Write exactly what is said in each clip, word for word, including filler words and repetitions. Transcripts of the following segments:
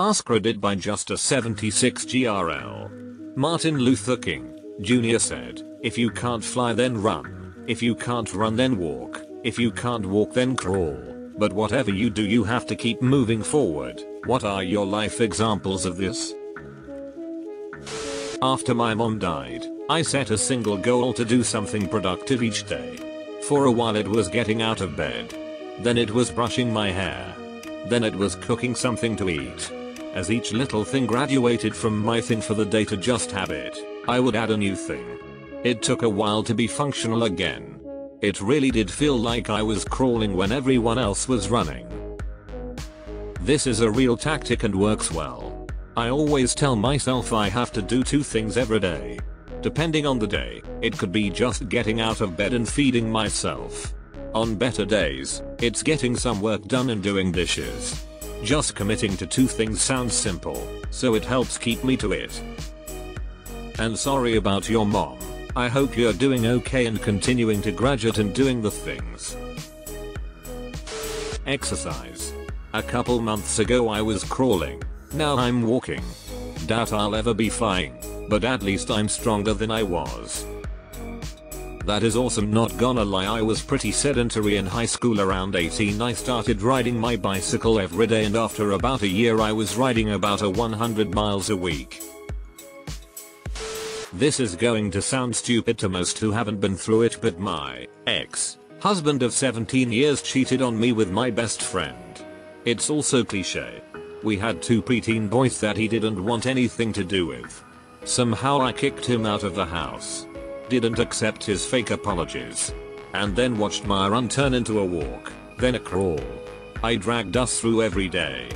asked by just a seventy-six grams. Martin Luther King, Junior said, "If you can't fly then run, if you can't run then walk, if you can't walk then crawl, but whatever you do you have to keep moving forward." What are your life examples of this? After my mom died, I set a single goal to do something productive each day. For a while it was getting out of bed. Then it was brushing my hair. Then it was cooking something to eat. As each little thing graduated from my thing for the day to just habit, I would add a new thing. It took a while to be functional again. It really did feel like I was crawling when everyone else was running. This is a real tactic and works well. I always tell myself I have to do two things every day. Depending on the day, it could be just getting out of bed and feeding myself. On better days, it's getting some work done and doing dishes. Just committing to two things sounds simple, so it helps keep me to it. And sorry about your mom. I hope you're doing okay and continuing to graduate and doing the things. Exercise. A couple months ago I was crawling. Now I'm walking. Doubt I'll ever be flying, but at least I'm stronger than I was. That is awesome. Not gonna lie, I was pretty sedentary in high school. Around eighteen I started riding my bicycle every day, and after about a year I was riding about a one hundred miles a week. This is going to sound stupid to most who haven't been through it, but my ex-husband of seventeen years cheated on me with my best friend. It's also cliche. We had two preteen boys that he didn't want anything to do with. Somehow I kicked him out of the house. Didn't accept his fake apologies. And then watched my run turn into a walk, then a crawl. I dragged us through every day.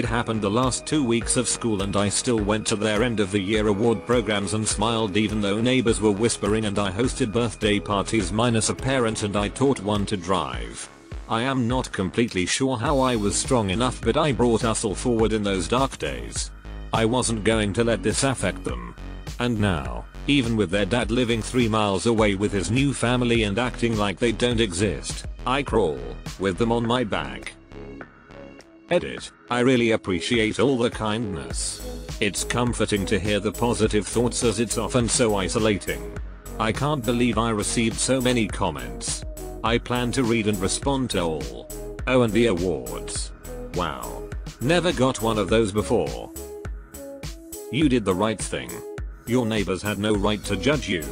It happened the last two weeks of school, and I still went to their end of the year award programs and smiled even though neighbors were whispering, and I hosted birthday parties minus a parent, and I taught one to drive. I am not completely sure how I was strong enough, but I brought us all forward in those dark days. I wasn't going to let this affect them. And now, even with their dad living three miles away with his new family and acting like they don't exist, I crawl with them on my back. Edit. I really appreciate all the kindness. It's comforting to hear the positive thoughts, as it's often so isolating. I can't believe I received so many comments. I plan to read and respond to all. Oh, and the awards. Wow. Never got one of those before. You did the right thing. Your neighbors had no right to judge you.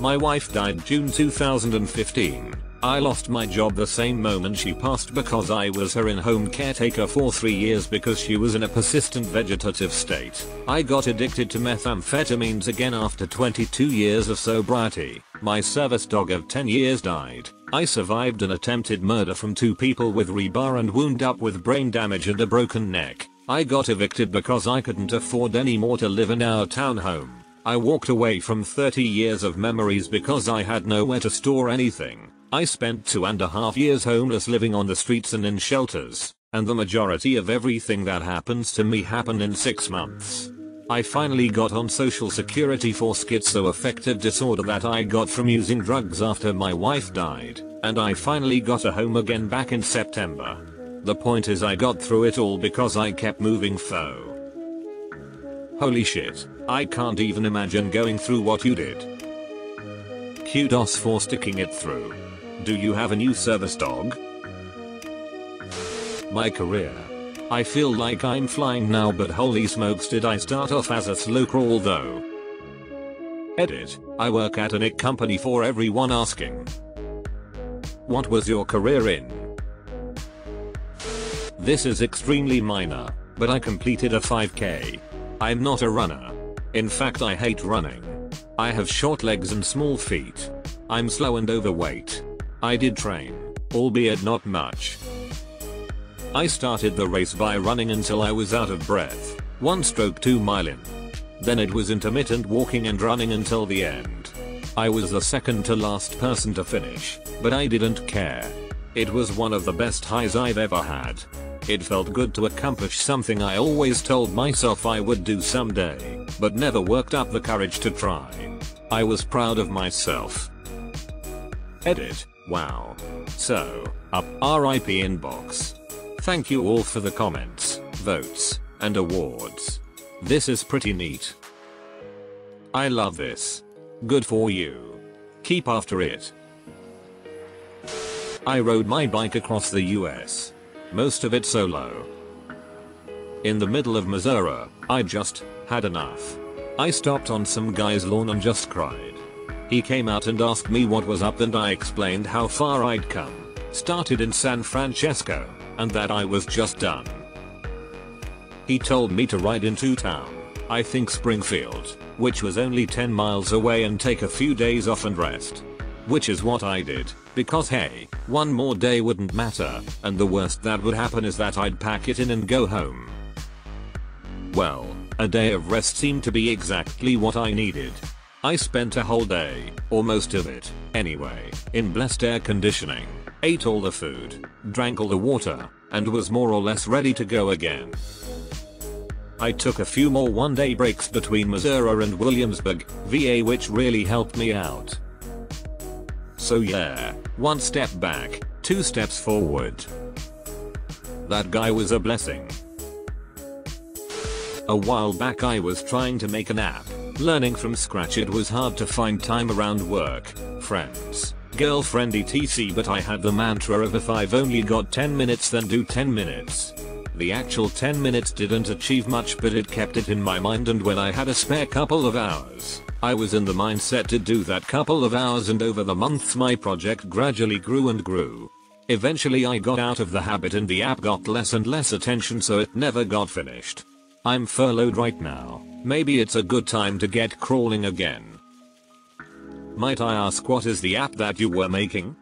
My wife died June two thousand fifteen. I lost my job the same moment she passed because I was her in-home caretaker for three years because she was in a persistent vegetative state. I got addicted to methamphetamines again after twenty-two years of sobriety. My service dog of ten years died. I survived an attempted murder from two people with rebar and wound up with brain damage and a broken neck. I got evicted because I couldn't afford anymore to live in our townhome. I walked away from thirty years of memories because I had nowhere to store anything. I spent two and a half years homeless, living on the streets and in shelters, and the majority of everything that happens to me happened in six months. I finally got on social security for schizoaffective disorder that I got from using drugs after my wife died, and I finally got a home again back in September. The point is I got through it all because I kept moving forward. Holy shit, I can't even imagine going through what you did. Kudos for sticking it through. Do you have a new service dog? My career. I feel like I'm flying now, but holy smokes did I start off as a slow crawl though. Edit. I work at an I T company for everyone asking. What was your career in? This is extremely minor, but I completed a five K. I'm not a runner. In fact, I hate running. I have short legs and small feet. I'm slow and overweight. I did train, albeit not much. I started the race by running until I was out of breath, one stroke two mile in. Then it was intermittent walking and running until the end. I was the second to last person to finish, but I didn't care. It was one of the best highs I've ever had. It felt good to accomplish something I always told myself I would do someday, but never worked up the courage to try. I was proud of myself. Edit. Wow. So, up R I P inbox. Thank you all for the comments, votes, and awards. This is pretty neat. I love this. Good for you. Keep after it. I rode my bike across the U S. Most of it solo. In the middle of Missouri, I just had enough. I stopped on some guy's lawn and just cried. He came out and asked me what was up, and I explained how far I'd come, started in San Francisco, and that I was just done. He told me to ride into town, I think Springfield, which was only ten miles away, and take a few days off and rest. Which is what I did, because hey, one more day wouldn't matter, and the worst that would happen is that I'd pack it in and go home. Well, a day of rest seemed to be exactly what I needed. I spent a whole day, or most of it, anyway, in blessed air conditioning, ate all the food, drank all the water, and was more or less ready to go again. I took a few more one-day breaks between Missouri and Williamsburg, V A, which really helped me out. So yeah, one step back, two steps forward. That guy was a blessing. A while back I was trying to make an app, learning from scratch. It was hard to find time around work, friends, girlfriend, et cetera, but I had the mantra of if I've only got ten minutes, then do ten minutes. The actual ten minutes didn't achieve much, but it kept it in my mind, and when I had a spare couple of hours, I was in the mindset to do that couple of hours, and over the months my project gradually grew and grew. Eventually I got out of the habit and the app got less and less attention, so it never got finished. I'm furloughed right now. Maybe it's a good time to get crawling again. Might I ask, what is the app that you were making?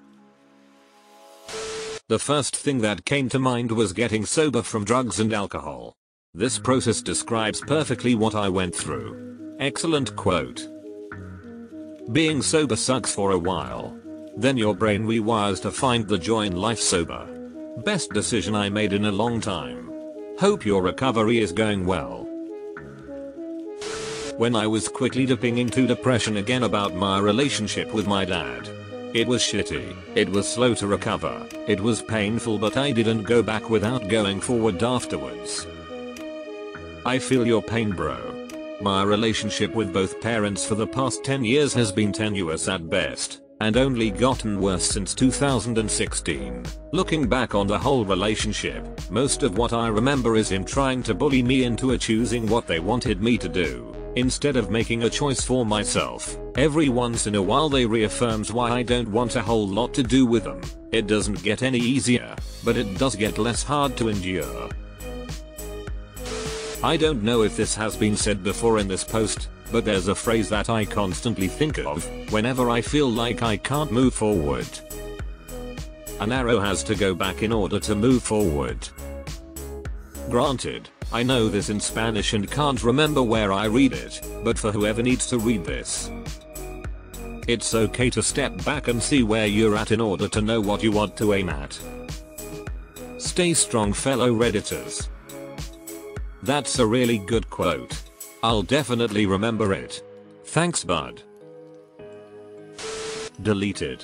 The first thing that came to mind was getting sober from drugs and alcohol. This process describes perfectly what I went through. Excellent quote. Being sober sucks for a while. Then your brain rewires to find the joy in life sober. Best decision I made in a long time. Hope your recovery is going well. When I was quickly dipping into depression again about my relationship with my dad. It was shitty, it was slow to recover, it was painful, but I didn't go back without going forward afterwards. I feel your pain, bro. My relationship with both parents for the past ten years has been tenuous at best, and only gotten worse since two thousand sixteen. Looking back on the whole relationship, most of what I remember is him trying to bully me into choosing what they wanted me to do, instead of making a choice for myself. Every once in a while they reaffirms why I don't want a whole lot to do with them. It doesn't get any easier, but it does get less hard to endure. I don't know if this has been said before in this post, but there's a phrase that I constantly think of whenever I feel like I can't move forward. An arrow has to go back in order to move forward. Granted, I know this in Spanish and can't remember where I read it, but for whoever needs to read this. It's okay to step back and see where you're at in order to know what you want to aim at. Stay strong, fellow Redditors. That's a really good quote. I'll definitely remember it. Thanks, bud. Deleted.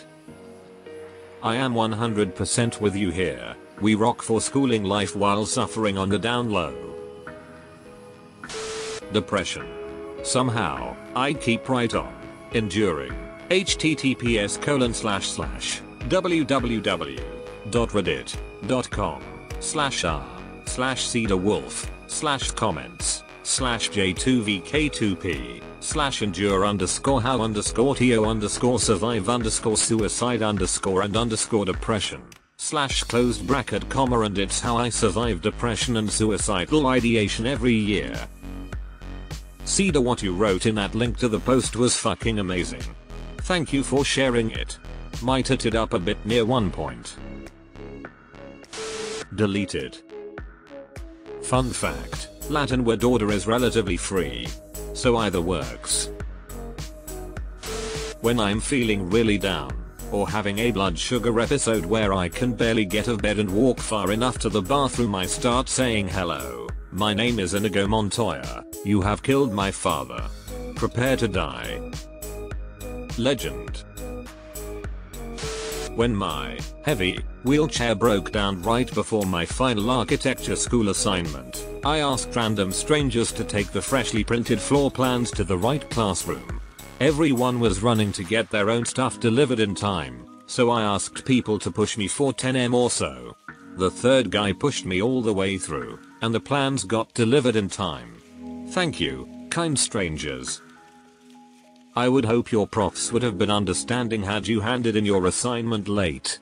I am one hundred percent with you here. We rock for schooling life while suffering on the down low. Depression. Somehow, I keep right on. Enduring. https colon slash slash www dot reddit dot com slash r slash cedar wolf slash comments slash j two v k two p slash endure underscore how underscore to underscore survive underscore suicide underscore and underscore depression slash closed bracket comma, and it's how I survive depression and suicidal ideation every year. Cedar, what you wrote in that link to the post was fucking amazing. Thank you for sharing it. Might hit it up a bit near one point. Deleted. Fun fact, Latin word order is relatively free, so either works. When I'm feeling really down, or having a blood sugar episode where I can barely get out of bed and walk far enough to the bathroom, I start saying, hello, my name is Inigo Montoya, you have killed my father. Prepare to die. Legend. when my heavy wheelchair broke down right before my final architecture school assignment. I asked random strangers to take the freshly printed floor plans to the right classroom. Everyone was running to get their own stuff delivered in time, so I asked people to push me for ten meters or so. The third guy pushed me all the way through, and the plans got delivered in time. Thank you, kind strangers. I would hope your profs would have been understanding had you handed in your assignment late.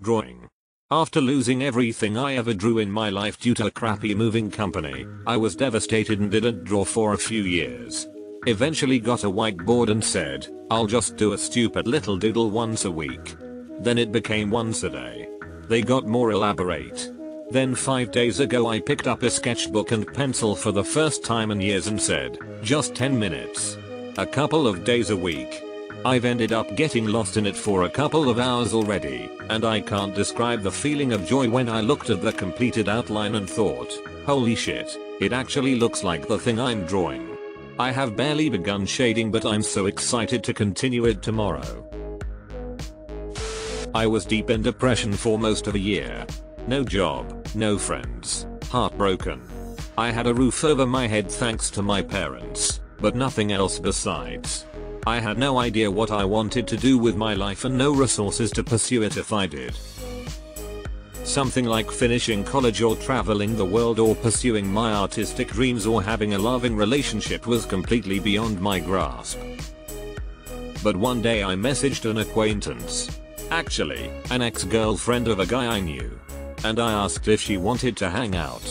Drawing. After losing everything I ever drew in my life due to a crappy moving company, I was devastated and didn't draw for a few years. Eventually got a whiteboard and said, I'll just do a stupid little doodle once a week. Then it became once a day. They got more elaborate. Then five days ago I picked up a sketchbook and pencil for the first time in years and said, just ten minutes. A couple of days a week. I've ended up getting lost in it for a couple of hours already, and I can't describe the feeling of joy when I looked at the completed outline and thought, holy shit, it actually looks like the thing I'm drawing. I have barely begun shading, but I'm so excited to continue it tomorrow. I was deep in depression for most of a year. No job, no friends, heartbroken. I had a roof over my head thanks to my parents, but nothing else besides. I had no idea what I wanted to do with my life and no resources to pursue it if I did. Something like finishing college or traveling the world or pursuing my artistic dreams or having a loving relationship was completely beyond my grasp. But one day I messaged an acquaintance, actually, an ex-girlfriend of a guy I knew, and I asked if she wanted to hang out.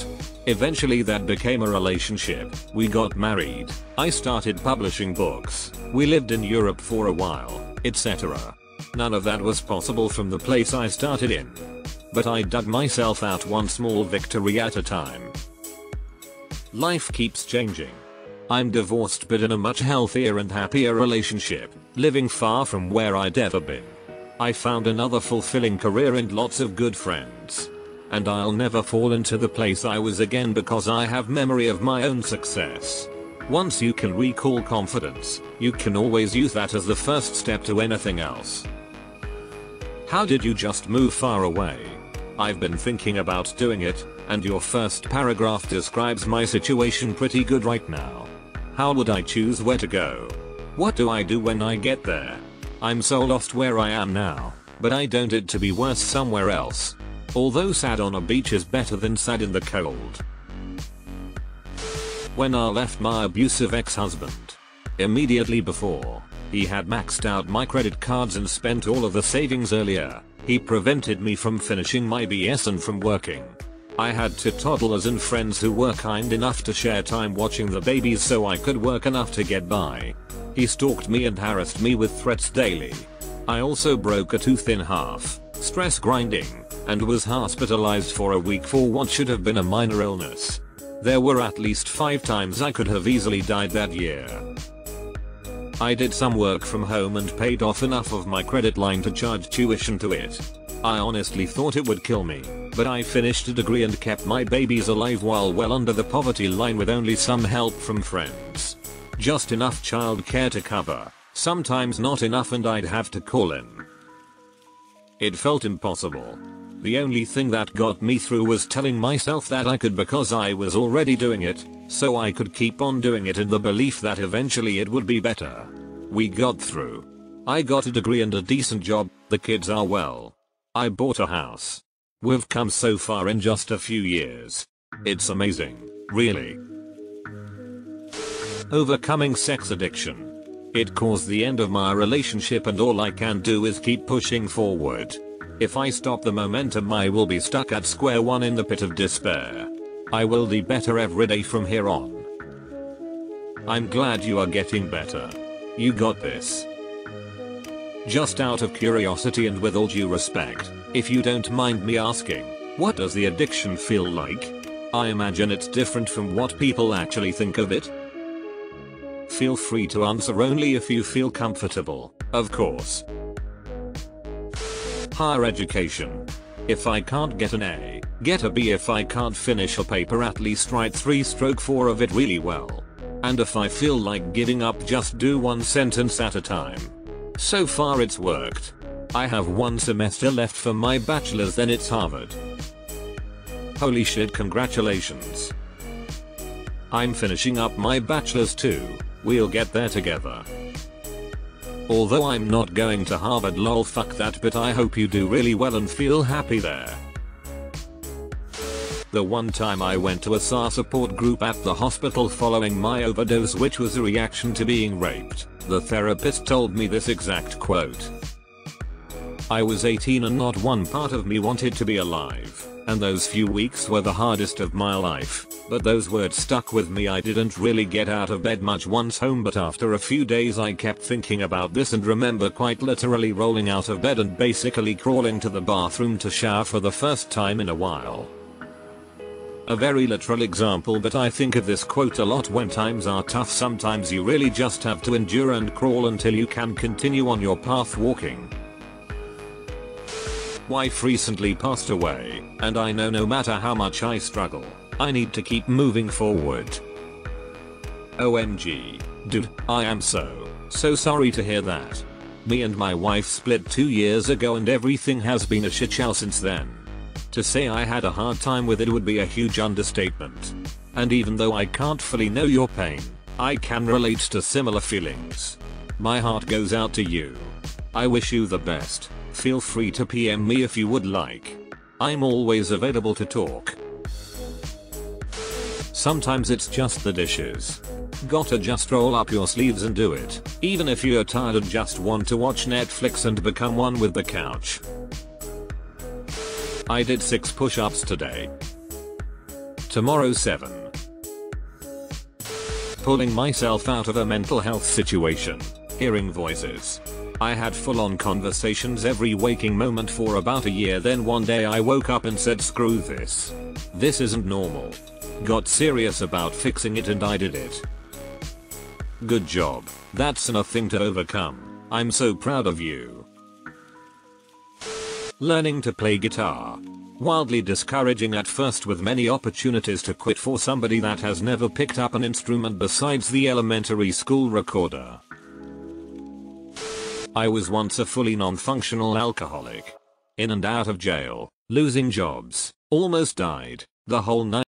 Eventually that became a relationship, we got married, I started publishing books, we lived in Europe for a while, et cetera. None of that was possible from the place I started in. But I dug myself out one small victory at a time. Life keeps changing. I'm divorced but in a much healthier and happier relationship, living far from where I'd ever been. I found another fulfilling career and lots of good friends. And I'll never fall into the place I was again because I have memory of my own success. Once you can recall confidence, you can always use that as the first step to anything else. How did you just move far away? I've been thinking about doing it, and your first paragraph describes my situation pretty good right now. How would I choose where to go? What do I do when I get there? I'm so lost where I am now, but I don't want it to be worse somewhere else. Although sad on a beach is better than sad in the cold. When I left my abusive ex-husband. Immediately before, he had maxed out my credit cards and spent all of the savings earlier, he prevented me from finishing my B S and from working. I had two toddlers and friends who were kind enough to share time watching the babies so I could work enough to get by. He stalked me and harassed me with threats daily. I also broke a tooth in half, stress grinding, and was hospitalized for a week for what should have been a minor illness. There were at least five times I could have easily died that year. I did some work from home and paid off enough of my credit line to charge tuition to it. I honestly thought it would kill me, but I finished a degree and kept my babies alive while well under the poverty line with only some help from friends. Just enough childcare to cover, sometimes not enough, and I'd have to call in. It felt impossible. The only thing that got me through was telling myself that I could because I was already doing it, so I could keep on doing it in the belief that eventually it would be better. We got through. I got a degree and a decent job, the kids are well. I bought a house. We've come so far in just a few years. It's amazing, really. Overcoming sex addiction. It caused the end of my relationship and all I can do is keep pushing forward. If I stop the momentum I will be stuck at square one in the pit of despair. I will be better every day from here on. I'm glad you are getting better. You got this. Just out of curiosity and with all due respect, if you don't mind me asking, what does the addiction feel like? I imagine it's different from what people actually think of it. Feel free to answer only if you feel comfortable, of course. Higher education. If I can't get an A, get a B. If I can't finish a paper, at least write three stroke four of it really well. And if I feel like giving up, just do one sentence at a time. So far it's worked. I have one semester left for my bachelor's, then it's Harvard. Holy shit, congratulations. I'm finishing up my bachelor's too, we'll get there together. Although I'm not going to Harvard, lol, fuck that, but I hope you do really well and feel happy there. The one time I went to a S A R support group at the hospital following my overdose, which was a reaction to being raped, the therapist told me this exact quote. I was eighteen and not one part of me wanted to be alive, and those few weeks were the hardest of my life, but those words stuck with me. I didn't really get out of bed much once home, but after a few days I kept thinking about this and remember quite literally rolling out of bed and basically crawling to the bathroom to shower for the first time in a while. A very literal example, but I think of this quote a lot when times are tough. Sometimes you really just have to endure and crawl until you can continue on your path walking. Wife recently passed away, and I know no matter how much I struggle, I need to keep moving forward. O M G, dude, I am so, so sorry to hear that. Me and my wife split two years ago and everything has been a shitshow since then. To say I had a hard time with it would be a huge understatement. And even though I can't fully know your pain, I can relate to similar feelings. My heart goes out to you. I wish you the best. Feel free to P M me if you would like. I'm always available to talk. Sometimes it's just the dishes. Gotta just roll up your sleeves and do it, even if you're tired and just want to watch Netflix and become one with the couch. I did six push-ups today. Tomorrow seven. Pulling myself out of a mental health situation. Hearing voices. I had full-on conversations every waking moment for about a year, then one day I woke up and said screw this. This isn't normal. Got serious about fixing it and I did it. Good job. That's nothing to overcome. I'm so proud of you. Learning to play guitar. Wildly discouraging at first, with many opportunities to quit for somebody that has never picked up an instrument besides the elementary school recorder. I was once a fully non-functional alcoholic. In and out of jail, losing jobs, almost died, the whole nine